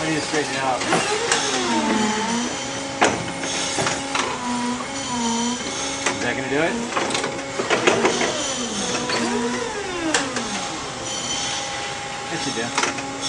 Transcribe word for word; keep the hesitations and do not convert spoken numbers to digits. I need to straighten it out. Is that going to do it? That should do.